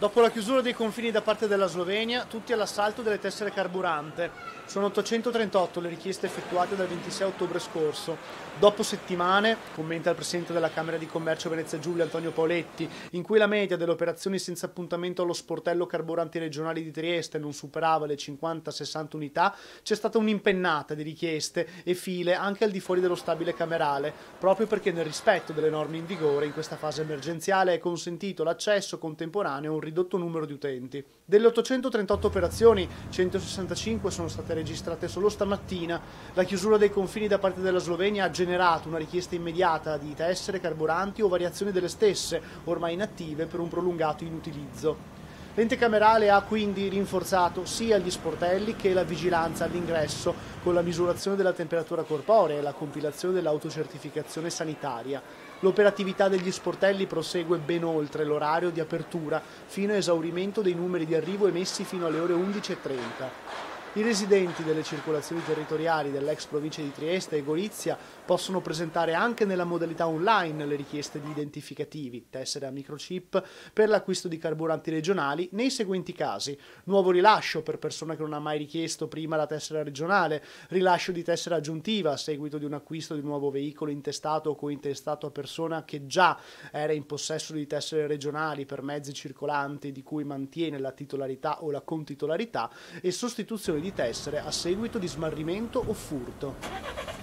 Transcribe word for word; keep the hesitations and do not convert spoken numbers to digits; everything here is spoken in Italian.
Dopo la chiusura dei confini da parte della Slovenia, tutti all'assalto delle tessere carburante. Sono ottocentotrentotto le richieste effettuate dal ventisei ottobre scorso. Dopo settimane, commenta il presidente della Camera di Commercio Venezia Giulia, Antonio Paoletti, in cui la media delle operazioni senza appuntamento allo sportello carburanti regionali di Trieste non superava le cinquanta sessanta unità, c'è stata un'impennata di richieste e file anche al di fuori dello stabile camerale, proprio perché nel rispetto delle norme in vigore in questa fase emergenziale è consentito l'accesso contemporaneo a un ridotto numero di utenti. Delle ottocentotrentotto operazioni, centosessantacinque sono state registrate solo stamattina. La chiusura dei confini da parte della Slovenia ha generato una richiesta immediata di tessere, carburanti o variazioni delle stesse, ormai inattive per un prolungato inutilizzo. L'ente camerale ha quindi rinforzato sia gli sportelli che la vigilanza all'ingresso con la misurazione della temperatura corporea e la compilazione dell'autocertificazione sanitaria. L'operatività degli sportelli prosegue ben oltre l'orario di apertura, fino a esaurimento dei numeri di arrivo emessi fino alle ore undici e trenta. I residenti delle circolazioni territoriali dell'ex provincia di Trieste e Gorizia possono presentare anche nella modalità online le richieste di identificativi, tessere a microchip, per l'acquisto di carburanti regionali nei seguenti casi: nuovo rilascio per persona che non ha mai richiesto prima la tessera regionale, rilascio di tessera aggiuntiva a seguito di un acquisto di un nuovo veicolo intestato o cointestato a persona che già era in possesso di tessere regionali per mezzi circolanti di cui mantiene la titolarità o la contitolarità, e sostituzione di tessere a seguito di smarrimento o furto.